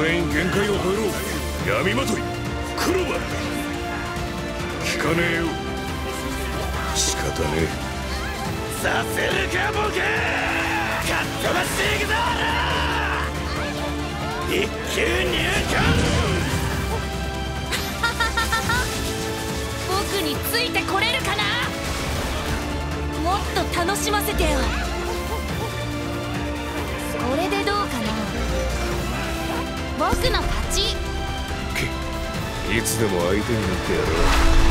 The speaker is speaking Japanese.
全員限界を超えろ。闇まといクロバ、聞かねえよ。仕方ねえ。させるかボケ。かっ飛ばしていくぞ。一級入魂僕についてこれるかな。もっと楽しませてよ。これでどうかな。僕の勝ち。いつでも相手になってやろう。